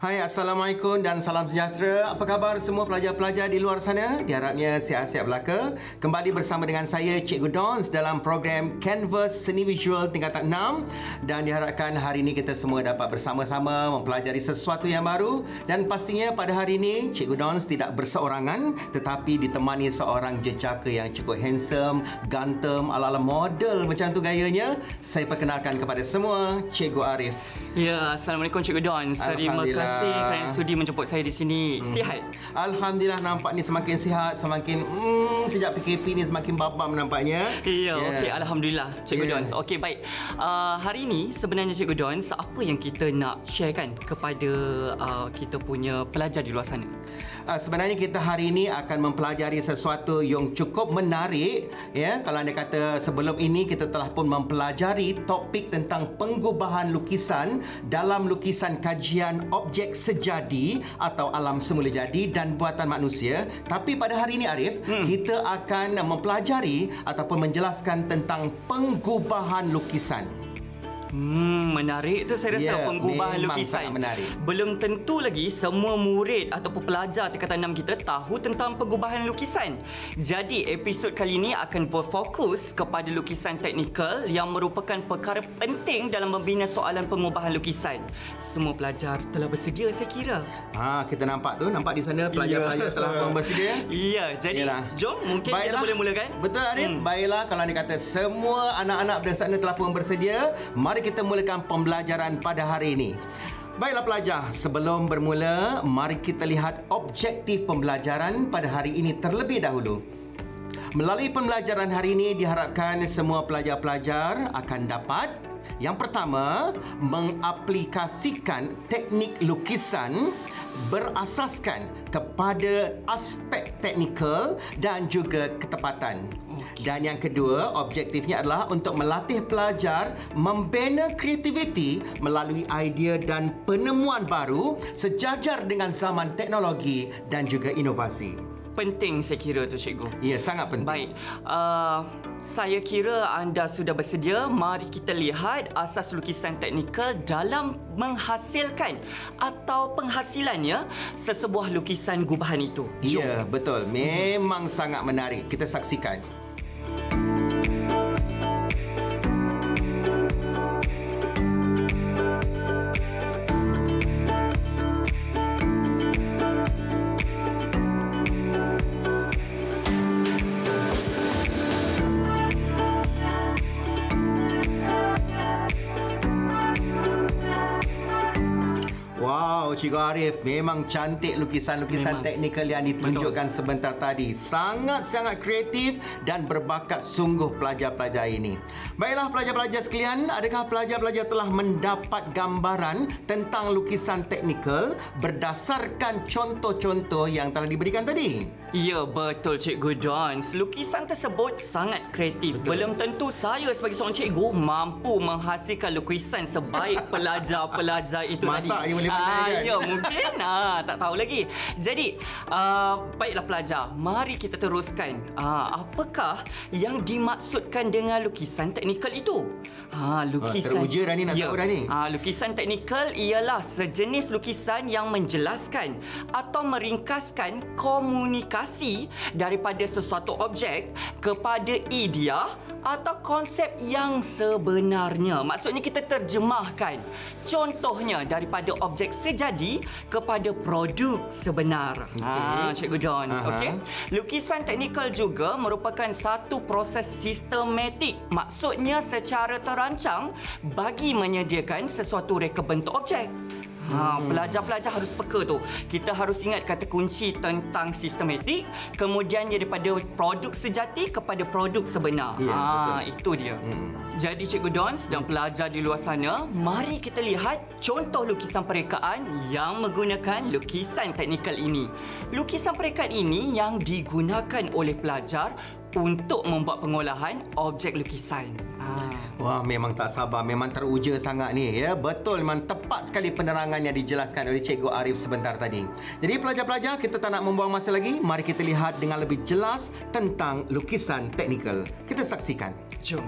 Hai, Assalamualaikum dan salam sejahtera. Apa khabar semua pelajar-pelajar di luar sana? Diharapnya sihat-sihat belaka. Kembali bersama dengan saya, Cikgu Donz, dalam program Kanvas Seni Visual Tingkatan 6. Dan diharapkan hari ini kita semua dapat bersama-sama mempelajari sesuatu yang baru. Dan pastinya pada hari ini, Cikgu Donz tidak berseorangan, tetapi ditemani seorang jejaka yang cukup handsome, ganteng, ala-ala model macam tu gayanya. Saya perkenalkan kepada semua, Cikgu Arif. Ya, Assalamualaikum Cikgu Donz. Terima kasih kerana sudi menjemput saya di sini. Sihat? Alhamdulillah, nampak ni semakin sihat, semakin sejak PKP ni semakin babam nampaknya. Ya, okey, alhamdulillah Cikgu Donz. Okey, baik. Hari ini sebenarnya Cikgu Donz, apa yang kita nak sharekan kepada kita punya pelajar di luar sana? Sebenarnya kita hari ini akan mempelajari sesuatu yang cukup menarik, ya. Kalau anda kata sebelum ini kita telah pun mempelajari topik tentang pengubahan lukisan dalam lukisan kajian objek sejadi atau alam semula jadi dan buatan manusia. Tapi pada hari ini, Arif, kita akan mempelajari ataupun menjelaskan tentang penggubahan lukisan. Menarik tu saya rasa, pengubahan lukisan. Belum tentu lagi semua murid ataupun pelajar tingkatan 6 kita tahu tentang pengubahan lukisan. Jadi episod kali ini akan berfokus kepada lukisan teknikal yang merupakan perkara penting dalam membina soalan pengubahan lukisan. Semua pelajar telah bersedia, saya kira. Kita nampak tu, nampak di sana pelajar-pelajar telah pun bersedia. Ya, jadi jom mungkin kita boleh mulakan. Betul, Arif. Baiklah, kalau anda kata semua anak-anak di sana telah pun bersedia, mari kita mulakan pembelajaran pada hari ini. Baiklah pelajar, sebelum bermula, mari kita lihat objektif pembelajaran pada hari ini terlebih dahulu. Melalui pembelajaran hari ini, diharapkan semua pelajar-pelajar akan dapat, yang pertama, mengaplikasikan teknik lukisan berasaskan kepada aspek teknikal dan juga ketepatan. Dan yang kedua, objektifnya adalah untuk melatih pelajar membina kreativiti melalui idea dan penemuan baru sejajar dengan zaman teknologi dan juga inovasi. Penting saya kira tu, Cikgu. Ya, sangat penting. Baik. Saya kira anda sudah bersedia. Mari kita lihat asas lukisan teknikal dalam menghasilkan atau penghasilannya sesebuah lukisan gubahan itu. Jom. Ya, betul. Memang sangat menarik. Kita saksikan. Cikgu Arif, memang cantik lukisan-lukisan teknikal yang ditunjukkan sebentar tadi. Sangat-sangat kreatif dan berbakat sungguh pelajar-pelajar ini. Baiklah pelajar-pelajar sekalian, adakah pelajar-pelajar telah mendapat gambaran tentang lukisan teknikal berdasarkan contoh-contoh yang telah diberikan tadi? Ya, betul Cikgu Donz. Lukisan tersebut sangat kreatif. Belum tentu saya sebagai seorang cikgu mampu menghasilkan lukisan sebaik pelajar-pelajar itu tadi. Masak je boleh pandai kan? Ya, mungkin. Tak tahu lagi. Jadi, baiklah pelajar, mari kita teruskan. Apakah yang dimaksudkan dengan lukisan teknikal itu? Teruja dah ni, nak tahu dah ni. Lukisan teknikal ialah sejenis lukisan yang menjelaskan atau meringkaskan komunikasi daripada sesuatu objek kepada idea atau konsep yang sebenarnya. Maksudnya kita terjemahkan contohnya daripada objek sejadi kepada produk sebenar. Cikgu Donz, okey. Lukisan teknikal juga merupakan satu proses sistematik. Maksudnya secara terancang bagi menyediakan sesuatu reka bentuk objek. Pelajar-pelajar harus peka tu. Kita harus ingat kata kunci tentang sistematik, kemudian daripada produk sejati kepada produk sebenar. Itu dia. Jadi Cikgu Donz dan pelajar di luar sana, mari kita lihat contoh lukisan perekaan yang menggunakan lukisan teknikal ini. Lukisan perekaan ini yang digunakan oleh pelajar untuk membuat pengolahan objek lukisan. Wah, memang tak sabar. Memang teruja sangat ni, ya. Betul, memang tepat sekali penerangan yang dijelaskan oleh Cikgu Arif sebentar tadi. Jadi pelajar-pelajar, kita tak nak membuang masa lagi. Mari kita lihat dengan lebih jelas tentang lukisan teknikal. Kita saksikan. Jom.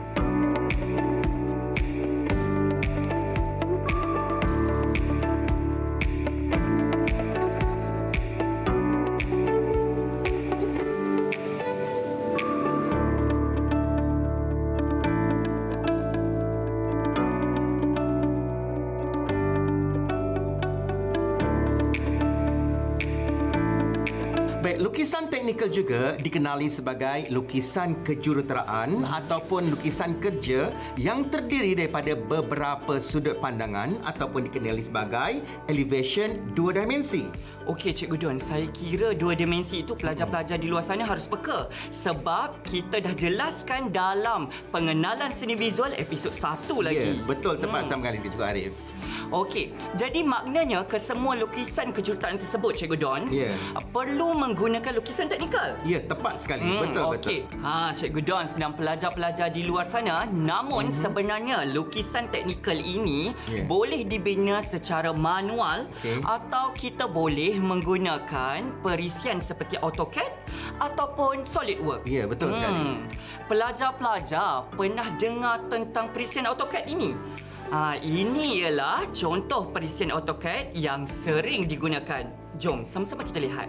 Lukisan teknikal juga dikenali sebagai lukisan kejuruteraan ataupun lukisan kerja yang terdiri daripada beberapa sudut pandangan ataupun dikenali sebagai elevation dua dimensi. Okey, Cikgu Donz, saya kira dua dimensi itu pelajar-pelajar di luar sana harus peka sebab kita dah jelaskan dalam pengenalan seni visual episod 1 lagi. Ya, betul, tepat sama sekali Cikgu Arif. Okey, jadi maknanya kesemua lukisan kejuruteraan tersebut, Cikgu Donz, perlu menggunakan lukisan teknikal. Ya, tepat sekali. Betul, betul. Cikgu Donz dan pelajar-pelajar di luar sana, namun sebenarnya lukisan teknikal ini boleh dibina secara manual atau kita boleh menggunakan perisian seperti AutoCAD ataupun SolidWorks. Ya, betul sekali. Pelajar-pelajar pernah dengar tentang perisian AutoCAD ini? Ini ialah contoh perisian AutoCAD yang sering digunakan. Jom, sama-sama kita lihat.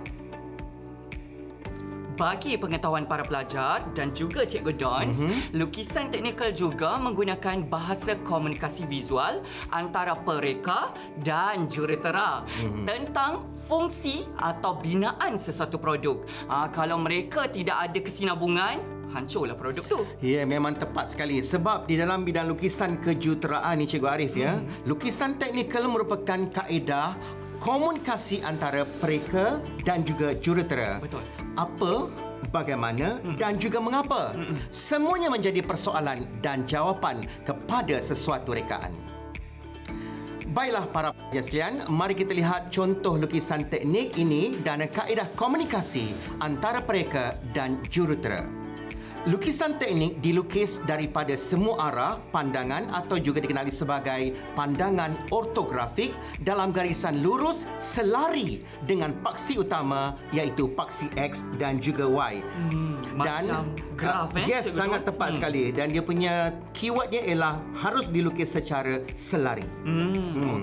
Bagi pengetahuan para pelajar dan juga Cikgu Donz, lukisan teknikal juga menggunakan bahasa komunikasi visual antara pereka dan jurutera tentang fungsi atau binaan sesuatu produk. Kalau mereka tidak ada kesinambungan, hancurlah produk tu. Ya, memang tepat sekali. Sebab di dalam bidang lukisan kejuruteraan ni, Cikgu Arif, ya, lukisan teknikal merupakan kaedah komunikasi antara pereka dan juga jurutera. Betul. Apa, bagaimana dan juga mengapa. Semuanya menjadi persoalan dan jawapan kepada sesuatu rekaan. Baiklah para pelajar sekalian, mari kita lihat contoh lukisan teknik ini dan kaedah komunikasi antara pereka dan jurutera. Lukisan teknik dilukis daripada semua arah pandangan atau juga dikenali sebagai pandangan ortografik dalam garisan lurus selari dengan paksi utama iaitu paksi X dan juga Y. Dan graf, yes, sangat tepat sekali. Dan dia punya keywordnya ialah harus dilukis secara selari.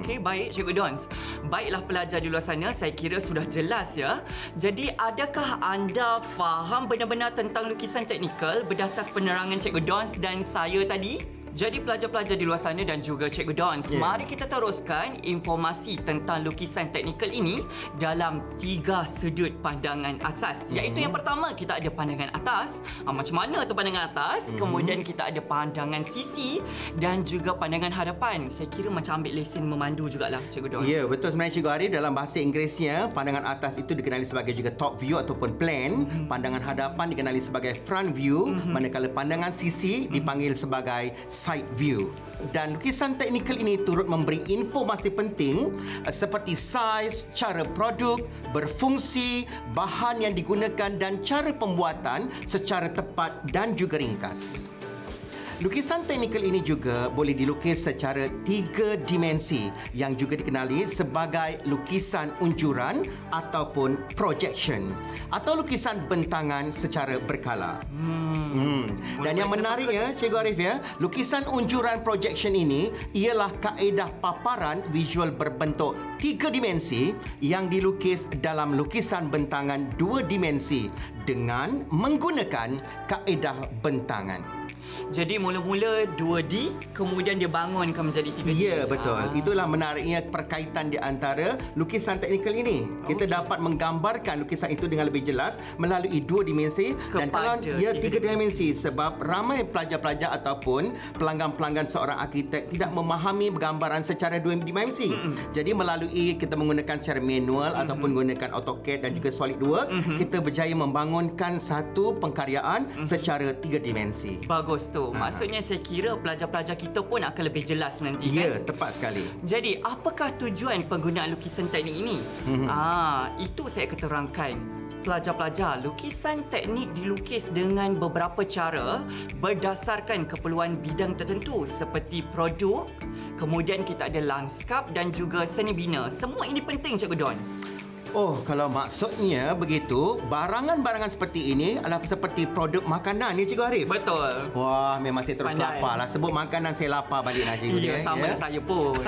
Okey, baik Cikgu Donz. Baiklah pelajar di luar sana, saya kira sudah jelas ya. Jadi adakah anda faham benar-benar tentang lukisan teknikal berdasarkan penerangan Cikgu Donz dan saya tadi? Jadi pelajar-pelajar di luar sana dan juga Cikgu Donz, mari kita teruskan informasi tentang lukisan teknikal ini dalam 3 sudut pandangan asas. Iaitu yang pertama, kita ada pandangan atas. Macam mana tu pandangan atas? Kemudian kita ada pandangan sisi dan juga pandangan hadapan. Saya kira macam ambil lesen memandu jugalah, Cikgu Donz. Ya, betul sebenarnya Cikgu Arif. Dalam bahasa Inggerisnya, pandangan atas itu dikenali sebagai juga top view ataupun plan. Pandangan hadapan dikenali sebagai front view, manakala pandangan sisi dipanggil sebagai side view. Dan lukisan teknikal ini turut memberi informasi penting seperti saiz, cara produk, berfungsi, bahan yang digunakan dan cara pembuatan secara tepat dan juga ringkas. Lukisan teknikal ini juga boleh dilukis secara 3 dimensi yang juga dikenali sebagai lukisan unjuran ataupun projection atau lukisan bentangan secara berkala. Dan yang menariknya, Cikgu Arif, ya, lukisan unjuran projection ini ialah kaedah paparan visual berbentuk 3 dimensi yang dilukis dalam lukisan bentangan 2 dimensi dengan menggunakan kaedah bentangan. Jadi mula-mula 2D, kemudian dia bangunkan menjadi 3D. Ya, betul. Itulah menariknya perkaitan di antara lukisan teknikal ini. Kita dapat menggambarkan lukisan itu dengan lebih jelas melalui 2 dimensi dan kalau ia 3 dimensi, sebab ramai pelajar-pelajar ataupun pelanggan-pelanggan seorang arkitek tidak memahami gambaran secara 2 dimensi. Jadi melalui kita menggunakan secara manual ataupun menggunakan AutoCAD dan juga SolidWorks, kita berjaya membangunkan satu pengkaryaan secara 3 dimensi. Bagus tu. Maksudnya saya kira pelajar-pelajar kita pun akan lebih jelas nanti, kan? Ya, tepat sekali. Jadi, apakah tujuan penggunaan lukisan teknik ini? Itu saya keterangkan. Pelajar-pelajar, lukisan teknik dilukis dengan beberapa cara berdasarkan keperluan bidang tertentu seperti produk, kemudian kita ada lanskap dan juga seni bina. Semua ini penting, Cikgu Donz. Oh, kalau maksudnya begitu, barangan-barangan seperti ini adalah seperti produk makanan ni, Cikgu Arif. Betul. Wah, memang saya terus lapar lah. Sebut makanan, saya lapar balik lah, Cikgu. Ya, sama saya pun.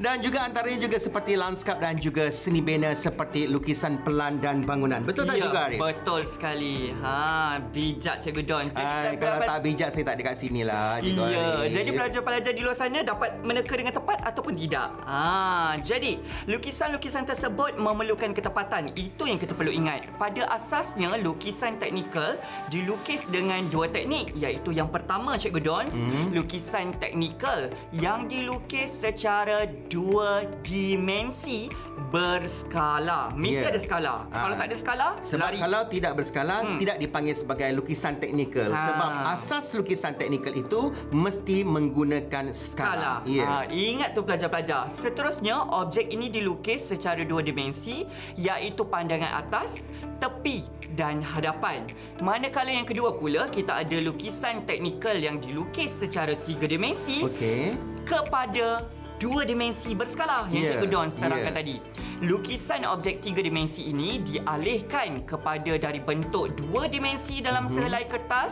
Dan juga antaranya juga seperti lanskap dan juga seni bina seperti lukisan pelan dan bangunan. Betul tak, Cikgu Arif? Betul sekali. Bijak Cikgu Donz. Kalau tak bijak, saya tak ada kat sini lah, Cikgu Arif. Ya, jadi pelajar-pelajar di luar sana dapat meneka dengan tepat ataupun tidak. Jadi, lukisan-lukisan tersebut memerlukan ketepatan. Itu yang kita perlu ingat. Pada asasnya, lukisan teknikal dilukis dengan dua teknik. Iaitu yang pertama, Cikgu Donz, lukisan teknikal yang dilukis secara dua dimensi berskala. Mesti ada skala. Kalau tak ada skala, sebab lari. Kalau tidak berskala, tidak dipanggil sebagai lukisan teknikal. Sebab asas lukisan teknikal itu mesti menggunakan skala. Ingat tu pelajar-pelajar. Seterusnya, objek ini dilukis secara dua dimensi, iaitu pandangan atas, tepi dan hadapan. Manakala yang kedua pula, kita ada lukisan teknikal yang dilukis secara tiga dimensi kepada dua dimensi berskala yang Cikgu Donz terangkan tadi. Lukisan objek tiga dimensi ini dialihkan kepada dari bentuk dua dimensi dalam sehelai kertas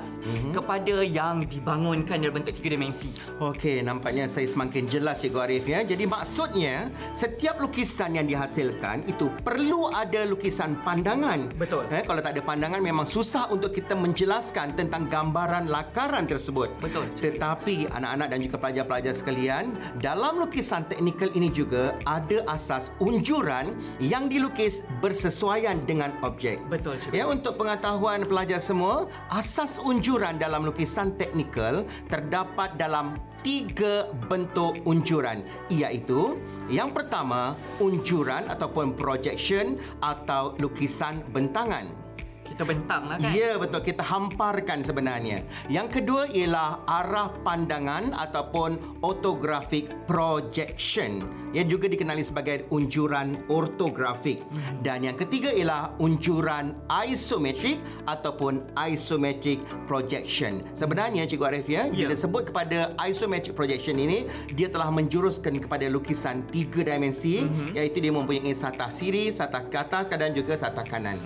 kepada yang dibangunkan dalam bentuk tiga dimensi. Okey, nampaknya saya semakin jelas, Cikgu Arif. Ya? Jadi maksudnya, setiap lukisan yang dihasilkan itu perlu ada lukisan pandangan. Betul. Kalau tak ada pandangan, memang susah untuk kita menjelaskan tentang gambaran lakaran tersebut. Betul. Tetapi anak-anak dan juga pelajar-pelajar sekalian, dalam lukisan teknikal ini juga ada asas unjuran yang dilukis bersesuaian dengan objek. Betul, Cikgu. Ya, untuk pengetahuan pelajar semua, asas unjuran dalam lukisan teknikal terdapat dalam tiga bentuk unjuran, iaitu yang pertama, unjuran ataupun projection atau lukisan bentangan. Kita bentanglah, kan? Ya, betul. Kita hamparkan sebenarnya. Yang kedua ialah arah pandangan ataupun orthographic projection. Ia juga dikenali sebagai unjuran ortografik. Dan yang ketiga ialah unjuran isometric ataupun isometric projection. Sebenarnya, Cikgu Arif, ya, bila sebut kepada isometric projection ini, dia telah menjuruskan kepada lukisan tiga dimensi, iaitu dia mempunyai satah siri, satah ke atas dan juga satah kanan.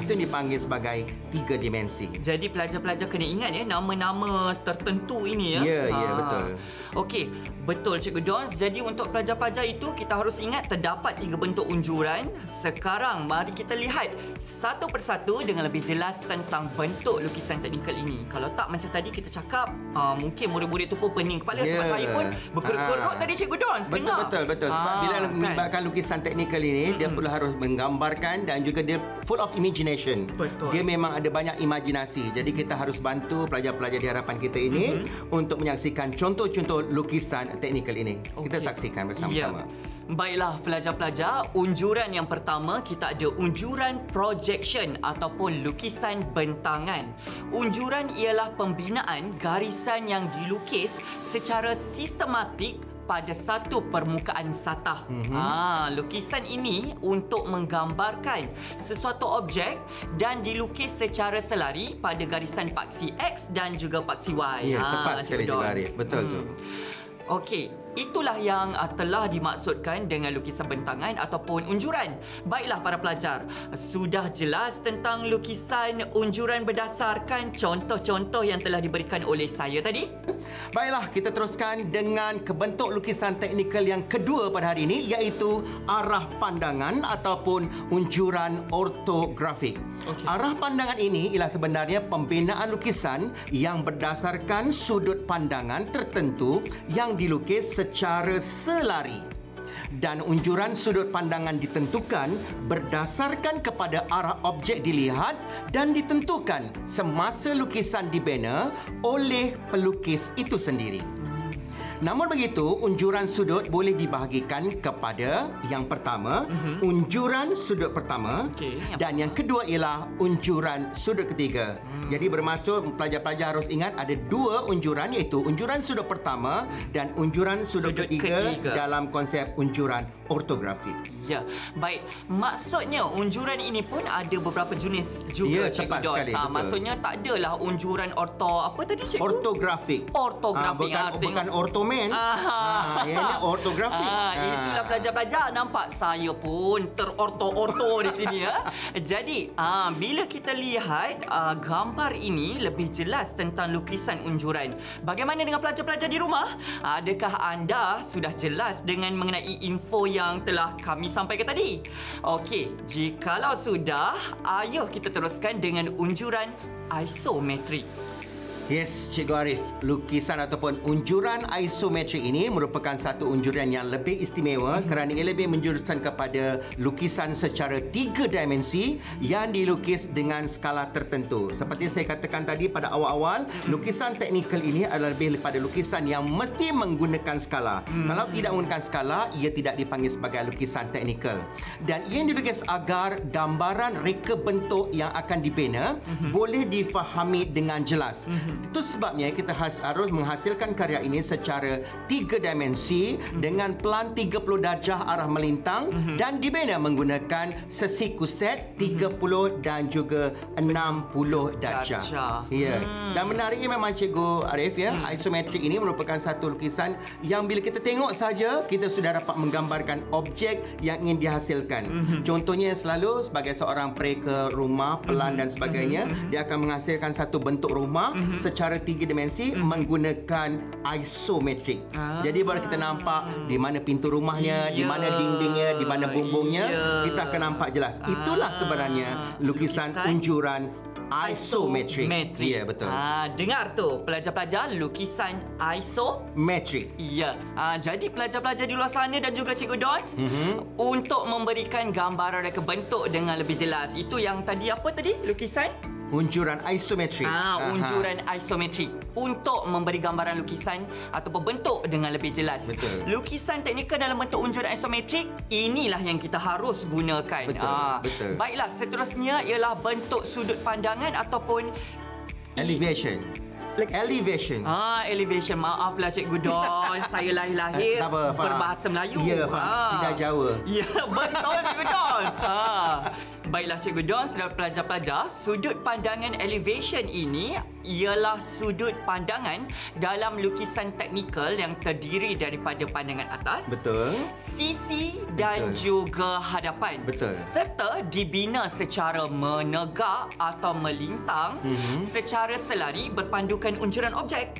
Itu yang dipanggil sebagai tiga dimensi. Jadi pelajar-pelajar kena ingat ya nama-nama tertentu ini ya. Ya, betul. Okey, betul, Cikgu Donz. Jadi untuk pelajar-pelajar itu, kita harus ingat terdapat tiga bentuk unjuran. Sekarang mari kita lihat satu persatu dengan lebih jelas tentang bentuk lukisan teknikal ini. Kalau tak macam tadi kita cakap, mungkin murid-murid tu pun pening kepala sebab saya pun berkerut-kerut tadi, Cikgu Donz. Betul. Sebab bila melibatkan lukisan teknikal ini, dia perlu harus menggambarkan dan juga dia full of imagination. Betul. Dia memang ada banyak imajinasi. Jadi kita harus bantu pelajar-pelajar di harapan kita ini untuk menyaksikan contoh-contoh lukisan teknikal ini. Kita saksikan bersama-sama. Baiklah pelajar-pelajar, unjuran yang pertama kita ada unjuran projection ataupun lukisan bentangan. Unjuran ialah pembinaan garisan yang dilukis secara sistematik pada satu permukaan satah. Lukisan ini untuk menggambarkan sesuatu objek dan dilukis secara selari pada garisan paksi X dan juga paksi Y. Ya, tepat sekali, Cikgu Arif. Betul tu. Okey, itulah yang telah dimaksudkan dengan lukisan bentangan ataupun unjuran. Baiklah para pelajar, sudah jelas tentang lukisan unjuran berdasarkan contoh-contoh yang telah diberikan oleh saya tadi? Baiklah, kita teruskan dengan bentuk lukisan teknikal yang kedua pada hari ini, iaitu arah pandangan ataupun unjuran ortografik. Arah pandangan ini ialah sebenarnya pembinaan lukisan yang berdasarkan sudut pandangan tertentu yang dilukis secara selari. Dan unjuran sudut pandangan ditentukan berdasarkan kepada arah objek dilihat dan ditentukan semasa lukisan dibina oleh pelukis itu sendiri. Namun begitu, unjuran sudut boleh dibahagikan kepada yang pertama, unjuran sudut pertama, dan yang kedua ialah unjuran sudut ketiga. Jadi bermaksud pelajar-pelajar harus ingat ada dua unjuran, iaitu unjuran sudut pertama dan unjuran sudut ketiga dalam konsep unjuran ortografik. Ya, baik. Maksudnya unjuran ini pun ada beberapa jenis juga, Cikgu Donz. Maksudnya tak adalah unjuran ortografik. Ortografik. Bukan ortografik. Ini ortografik. Itulah pelajar-pelajar, nampak saya pun terorto-orto di sini ya. Jadi bila kita lihat gambar ini lebih jelas tentang lukisan unjuran. Bagaimana dengan pelajar-pelajar di rumah? Adakah anda sudah jelas dengan mengenai info yang telah kami sampaikan tadi? Okey, jikalau sudah, ayo kita teruskan dengan unjuran isometrik. Yes, Cikgu Arif. Lukisan ataupun unjuran isometrik ini merupakan satu unjuran yang lebih istimewa kerana ia lebih menjuruskan kepada lukisan secara 3 dimensi yang dilukis dengan skala tertentu. Seperti saya katakan tadi pada awal-awal, lukisan teknikal ini adalah lebih daripada lukisan yang mesti menggunakan skala. Kalau tidak menggunakan skala, ia tidak dipanggil sebagai lukisan teknikal. Dan ia dilukis agar gambaran reka bentuk yang akan dibina boleh difahami dengan jelas. Itu sebabnya kita harus menghasilkan karya ini secara 3 dimensi dengan pelan 30 darjah arah melintang dan dibina menggunakan sesi kuset 30 dan juga 60 darjah. Ya. Dan menariknya memang Cikgu Arif, ya, isometrik ini merupakan satu lukisan yang bila kita tengok saja kita sudah dapat menggambarkan objek yang ingin dihasilkan. Contohnya selalu sebagai seorang pereka rumah, pelan dan sebagainya, dia akan menghasilkan satu bentuk rumah secara 3 dimensi menggunakan isometrik. Jadi baru kita nampak di mana pintu rumahnya, di mana dindingnya, di mana bumbungnya, kita akan nampak jelas. Itulah sebenarnya lukisan unjuran isometrik. Ya, betul. Dengar tu pelajar-pelajar, lukisan isometrik. Ya. Jadi pelajar-pelajar di luar sana dan juga Cikgu Donz, untuk memberikan gambaran reka bentuk dengan lebih jelas. Itu yang tadi apa tadi? Lukisan unjuran isometrik. Unjuran isometrik untuk memberi gambaran lukisan atau bentuk dengan lebih jelas. Betul. Lukisan teknikal dalam bentuk unjuran isometrik, inilah yang kita harus gunakan. Betul. Betul. Baiklah, seterusnya ialah bentuk sudut pandangan ataupun elevation. Elevation. Elevation. Maaflah Cikgu Donz, saya lahir-lahir berbahasa Melayu. Ya, tidak Jawa. Ya, betul Cikgu Donz. Baiklah Cikgu Donz dan pelajar-pelajar, sudut pandangan elevation ini ialah sudut pandangan dalam lukisan teknikal yang terdiri daripada pandangan atas, sisi dan juga hadapan, serta dibina secara menegak atau melintang secara selari berpandukan unjuran objek.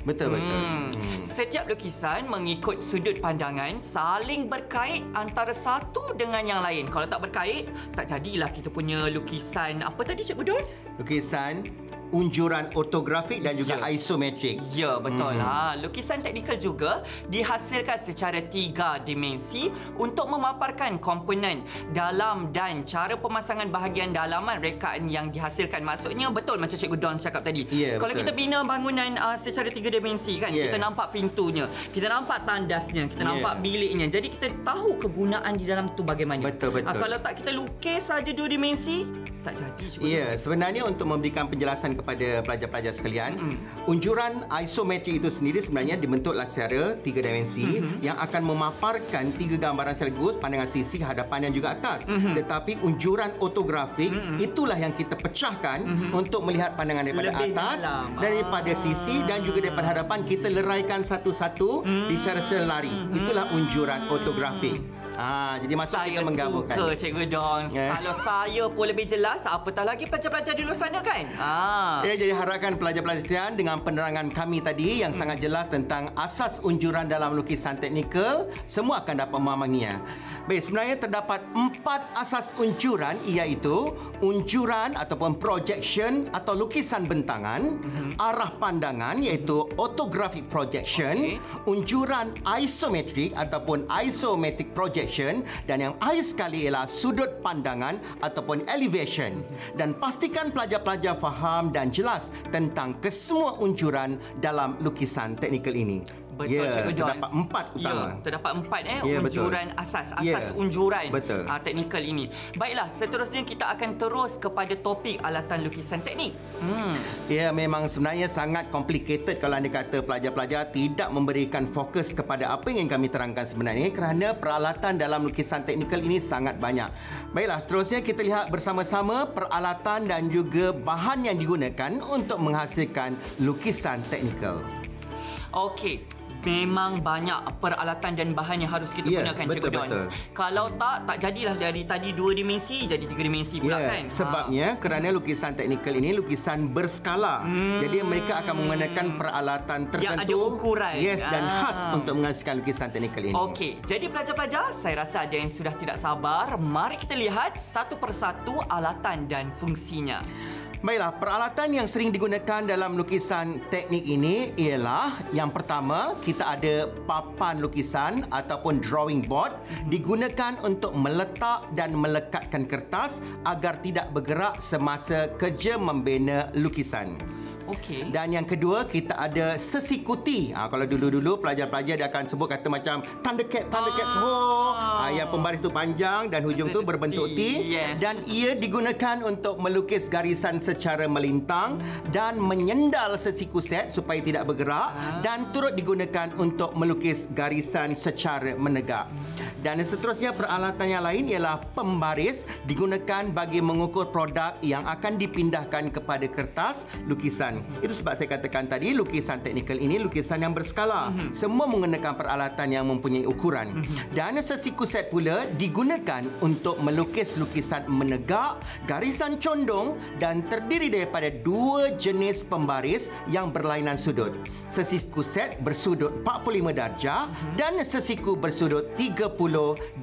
Setiap lukisan mengikut sudut pandangan saling berkait antara satu dengan yang lain. Kalau tak berkait, tak jadilah kita punya lukisan apa tadi Cikgu Donz? Lukisan unjuran ortografik dan juga isometrik. Ya, betul. Lukisan teknikal juga dihasilkan secara 3 dimensi untuk memaparkan komponen dalam dan cara pemasangan bahagian dalaman rekaan yang dihasilkan. Maksudnya betul macam Cikgu Donz cakap tadi. Ya, kalau kita bina bangunan secara 3 dimensi kan, kita nampak pintunya, kita nampak tandasnya, kita nampak biliknya. Jadi kita tahu kegunaan di dalam tu bagaimana. Betul. Kalau tak kita lukis saja 2 dimensi, tak jadi. Ya, sebenarnya untuk memberikan penjelasan kepada pelajar-pelajar sekalian, unjuran isometrik itu sendiri sebenarnya dibentuklah secara 3 dimensi yang akan memaparkan 3 gambaran sekaligus, pandangan sisi, hadapan dan juga atas. Tetapi unjuran ortografik, itulah yang kita pecahkan untuk melihat pandangan daripada atas, daripada sisi dan juga daripada hadapan. Kita leraikan satu-satu secara selari. Itulah unjuran ortografik. Jadi masa saya kita menggabungkan. Saya suka Cikgu Donz. Kalau saya pun lebih jelas, apatah lagi pelajar-pelajar di luar sana kan? Jadi harapkan pelajar-pelajar dengan penerangan kami tadi yang sangat jelas tentang asas unjuran dalam lukisan teknikal, semua akan dapat memahaminya. Baik, sebenarnya terdapat 4 asas unjuran, iaitu unjuran ataupun projection atau lukisan bentangan, arah pandangan iaitu orthographic projection, unjuran isometrik ataupun isometric projection, dan yang akhir sekali ialah sudut pandangan ataupun elevation. Dan pastikan pelajar-pelajar faham dan jelas tentang kesemua unjuran dalam lukisan teknikal ini. Betul, Cikgu Donz. Terdapat 4 utama. Terdapat 4 unjuran asas. Unjuran teknikal ini. Baiklah, seterusnya kita akan terus kepada topik alatan lukisan teknik. Memang sebenarnya sangat complicated kalau anda kata pelajar-pelajar tidak memberikan fokus kepada apa yang kami terangkan sebenarnya, kerana peralatan dalam lukisan teknikal ini sangat banyak. Baiklah, seterusnya kita lihat bersama-sama peralatan dan juga bahan yang digunakan untuk menghasilkan lukisan teknikal. Okey. Memang banyak peralatan dan bahan yang harus kita gunakan, Cikgu Donz. Kalau tak jadilah dari tadi 2 dimensi jadi 3 dimensi pula kan? Sebabnya kerana lukisan teknikal ini lukisan berskala. Jadi mereka akan menggunakan peralatan tertentu yang ada ukuran. Dan khas untuk menghasilkan lukisan teknikal ini. Okey, jadi pelajar-pelajar, saya rasa ada yang sudah tidak sabar. Mari kita lihat satu persatu alatan dan fungsinya. Baiklah, peralatan yang sering digunakan dalam lukisan teknik ini ialah yang pertama, kita ada papan lukisan ataupun drawing board, digunakan untuk meletak dan melekatkan kertas agar tidak bergerak semasa kerja membina lukisan. Okey. Dan yang kedua, kita ada sesi kuti. Kalau dulu-dulu pelajar-pelajar dia akan sebut kata macam Thundercats ho. Yang pembaris tu panjang dan hujung tu berbentuk T. Yes. Dan ia digunakan untuk melukis garisan secara melintang dan menyendal sesi kuset supaya tidak bergerak dan turut digunakan untuk melukis garisan secara menegak. Dan seterusnya, peralatan yang lain ialah pembaris, digunakan bagi mengukur produk yang akan dipindahkan kepada kertas lukisan. Itu sebab saya katakan tadi, lukisan teknikal ini lukisan yang berskala. Semua menggunakan peralatan yang mempunyai ukuran. Dan sesi kuset pula digunakan untuk melukis lukisan menegak, garisan condong dan terdiri daripada dua jenis pembaris yang berlainan sudut. Sesi kuset bersudut 45 darjah dan sesiku bersudut 30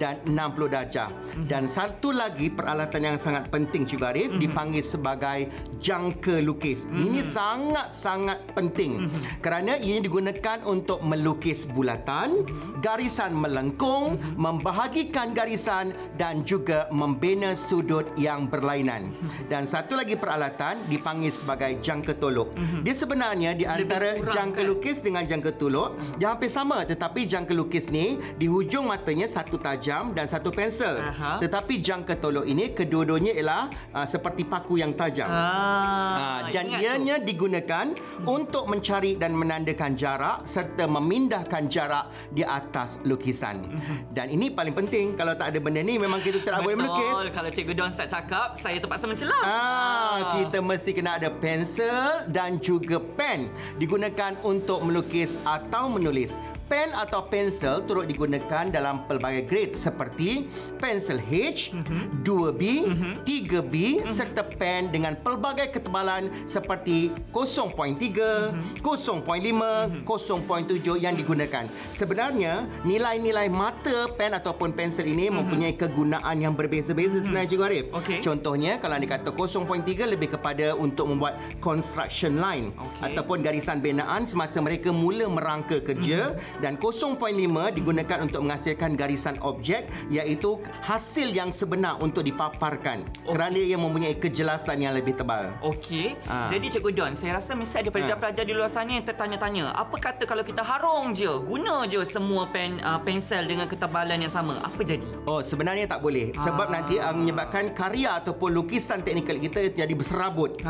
dan 60 darjah. Dan satu lagi peralatan yang sangat penting, Cikgu Arif, dipanggil sebagai jangka lukis. Ini sangat-sangat penting kerana ia digunakan untuk melukis bulatan, garisan melengkung, membahagikan garisan dan juga membina sudut yang berlainan. Dan satu lagi peralatan dipanggil sebagai jangka tolok. Dia sebenarnya di antara jangka lukis dengan jangka tolok, dia hampir sama, tetapi jangka lukis ni di hujung matanya satu tajam dan satu pensel. Tetapi jangka tolok ini kedua-duanya ialah seperti paku yang tajam. Dan ianya digunakan untuk mencari dan menandakan jarak serta memindahkan jarak di atas lukisan. Dan ini paling penting, kalau tak ada benda ni memang kita tak boleh melukis. Kalau Cikgu Donz tak cakap, saya terpaksa mencelah. Kita mesti kena ada pensel dan juga pen, digunakan untuk melukis atau menulis. Pen atau pensel turut digunakan dalam pelbagai grade seperti pensel H, 2B, 3B serta pen dengan pelbagai ketebalan seperti 0.3, 0.5, 0.7 yang digunakan. Sebenarnya, nilai-nilai mata pen ataupun pensel ini mempunyai kegunaan yang berbeza-beza sebenarnya, Cikgu Arif. Contohnya, kalau dikata 0.3 lebih kepada untuk membuat construction line ataupun garisan binaan semasa mereka mula merangka kerja. Dan 0.5 digunakan untuk menghasilkan garisan objek, iaitu hasil yang sebenar untuk dipaparkan kerana ia mempunyai kejelasan yang lebih tebal. Okey. Jadi Cikgu Donz, saya rasa mesti ada pelajar-pelajar di luar sana yang tertanya-tanya, apa kata kalau kita harung je, guna je semua pensel dengan ketebalan yang sama, apa jadi? Oh, sebenarnya tak boleh. Sebab nanti menyebabkan karya ataupun lukisan teknikal kita jadi berserabut.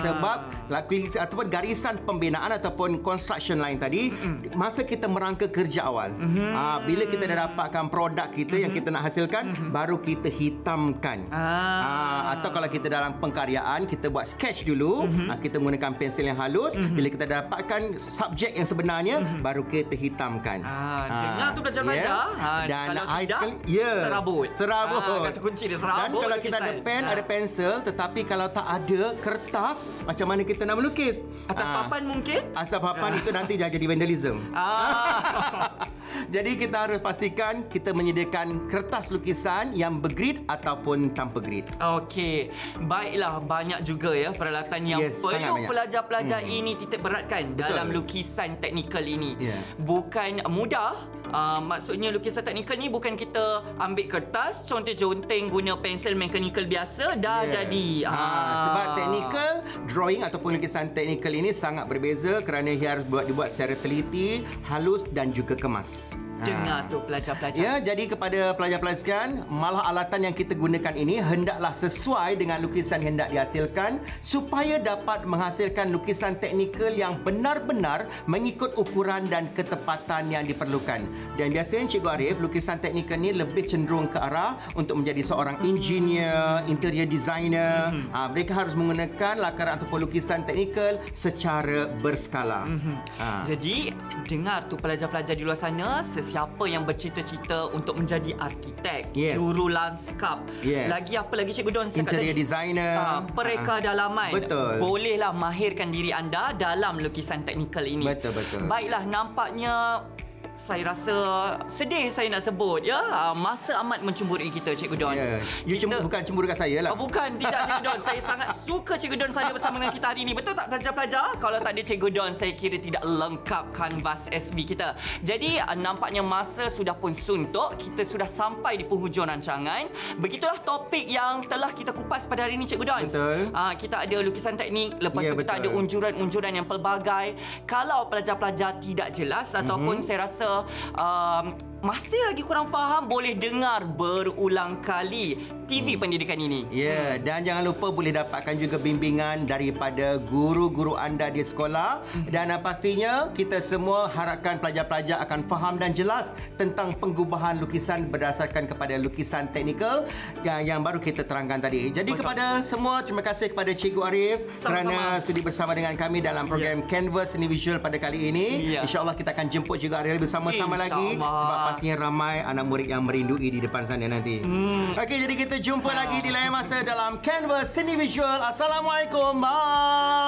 Sebab ataupun garisan pembinaan ataupun construction line tadi, masa kita merangka kerja awal, bila kita dah dapatkan produk kita yang kita nak hasilkan, baru kita hitamkan. Atau kalau kita dalam pengkaryaan, kita buat sketch dulu, kita menggunakan pensel yang halus, bila kita dapatkan subjek yang sebenarnya, baru kita hitamkan. Dengar tu pelajar-pelajar. Dan kalau tidak, serabut. Kata kunci dia serabut. Dan kalau kita ada pen, ada pensel, tetapi kalau tak ada kertas, macam mana kita nak melukis? Atas papan mungkin? Atas papan itu nanti dah jadi vandalism. Jadi kita harus pastikan kita menyediakan kertas lukisan yang bergrid ataupun tanpa grid. Okey. Baiklah, banyak juga ya peralatan yang perlu pelajar-pelajar ini titik beratkan dalam lukisan teknikal ini. Bukan mudah. Maksudnya lukisan teknikal ni bukan kita ambil kertas, contek-conteng guna pensel mekanikal biasa dah jadi. Sebab teknikal, drawing ataupun lukisan teknikal ini sangat berbeza kerana ia harus dibuat secara teliti, halus dan juga kemas. Dengar tu pelajar-pelajar. Ya, jadi kepada pelajar-pelajar sekalian, malah alatan yang kita gunakan ini hendaklah sesuai dengan lukisan hendak dihasilkan supaya dapat menghasilkan lukisan teknikal yang benar-benar mengikut ukuran dan ketepatan yang diperlukan. Dan biasanya, Cikgu Arif, lukisan teknikal ini lebih cenderung ke arah untuk menjadi seorang engineer, interior designer. Mereka harus menggunakan lakaran ataupun lukisan teknikal secara berskala. Jadi, dengar tu pelajar-pelajar di luar sana, siapa yang bercita-cita untuk menjadi arkitek, juru lanskap, lagi apa lagi Cikgu Donz cakap tadi? Interior designer, pereka dalaman. Bolehlah mahirkan diri anda dalam lukisan teknikal ini. Baiklah, nampaknya saya rasa sedih saya nak sebut ya, masa amat mencemburui kita Cikgu Donz. Yeah. Bukan cemburu kat saya lah. Bukan, tidak Cikgu Donz. Saya sangat suka Cikgu Donz saya bersama dengan kita hari ini. Betul tak pelajar-pelajar? Kalau tak ada Cikgu Donz saya kira tidak lengkap kanvas SV kita. Jadi nampaknya masa sudah pun suntuk, kita sudah sampai di penghujung rancangan. Begitulah topik yang telah kita kupas pada hari ini Cikgu Donz. Betul. Kita ada lukisan teknik, lepas tu kita ada unjuran-unjuran yang pelbagai. Kalau pelajar-pelajar tidak jelas ataupun saya rasa masih lagi kurang faham, boleh dengar berulang kali TV pendidikan ini. Ya, dan jangan lupa boleh dapatkan juga bimbingan daripada guru-guru anda di sekolah. Dan pastinya kita semua harapkan pelajar-pelajar akan faham dan jelas tentang penggubahan lukisan berdasarkan kepada lukisan teknikal yang baru kita terangkan tadi. Jadi kepada semua, terima kasih kepada Cikgu Arif kerana sudi bersama dengan kami dalam program Canvas Seni Visual pada kali ini. InsyaAllah kita akan jemput juga hari-hari bersama-sama lagi, sebab pastinya ramai anak murid yang merindui di depan sana nanti. Okey, jadi kita jumpa lagi di lain masa dalam Kanvas Seni Visual. Assalamualaikum. Bye.